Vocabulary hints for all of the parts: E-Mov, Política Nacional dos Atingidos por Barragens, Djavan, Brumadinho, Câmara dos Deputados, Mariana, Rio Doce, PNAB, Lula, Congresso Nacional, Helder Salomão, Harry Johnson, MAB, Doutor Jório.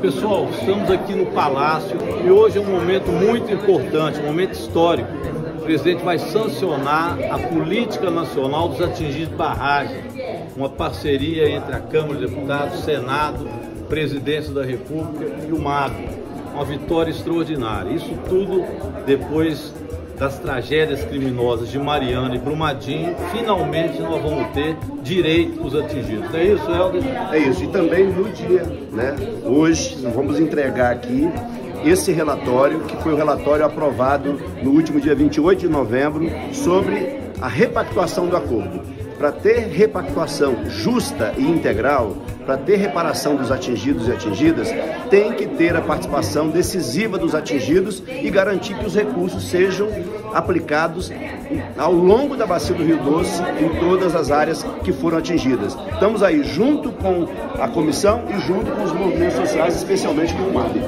Pessoal, estamos aqui no Palácio e hoje é um momento muito importante, um momento histórico. O presidente vai sancionar a política nacional dos atingidos de barragem, uma parceria entre a Câmara dos Deputados, Senado, Presidência da República e o MAB. Uma vitória extraordinária. Isso tudo depois das tragédias criminosas de Mariana e Brumadinho, finalmente nós vamos ter direito aos atingidos. É isso, Helder? É isso. E também no dia, né? Hoje, nós vamos entregar aqui esse relatório, que foi o relatório aprovado no último dia 28 de novembro, sobre a repactuação do acordo. Para ter repactuação justa e integral, para ter reparação dos atingidos e atingidas, tem que ter a participação decisiva dos atingidos e garantir que os recursos sejam aplicados ao longo da bacia do Rio Doce em todas as áreas que foram atingidas. Estamos aí junto com a comissão e junto com os movimentos sociais, especialmente com o MAB.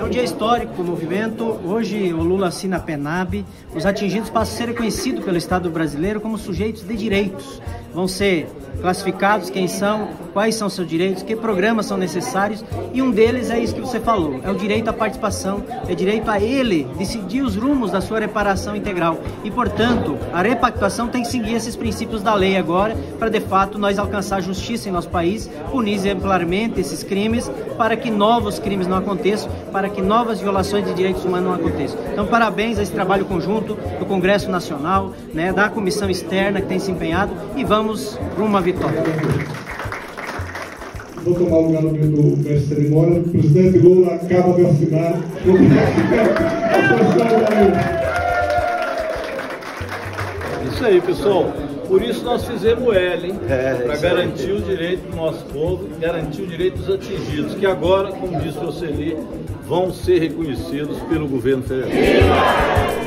É um dia histórico para o movimento. Hoje o Lula assina a PNAB. Os atingidos passam a ser reconhecidos pelo Estado brasileiro como sujeitos de direitos. Vão ser classificados quem são, quais são seus direitos, que programas são necessários. E um deles é isso que você falou, é o direito à participação, é direito a ele decidir os rumos da sua reparação integral. E, portanto, a repactuação tem que seguir esses princípios da lei agora, para, de fato, nós alcançar justiça em nosso país, punir exemplarmente esses crimes, para que novos crimes não aconteçam, para que novas violações de direitos humanos não aconteçam. Então, parabéns a esse trabalho conjunto do Congresso Nacional, né, da comissão externa que tem se empenhado, e vamos para uma vitória. Vou tomar o lugar do mestre de cerimônia. O presidente Lula acaba de assinar. Isso aí, pessoal. Por isso nós fizemos o L, hein? Para garantir o direito do nosso povo, garantir o direito dos atingidos, que agora, como disse o Oceli, vão ser reconhecidos pelo governo federal.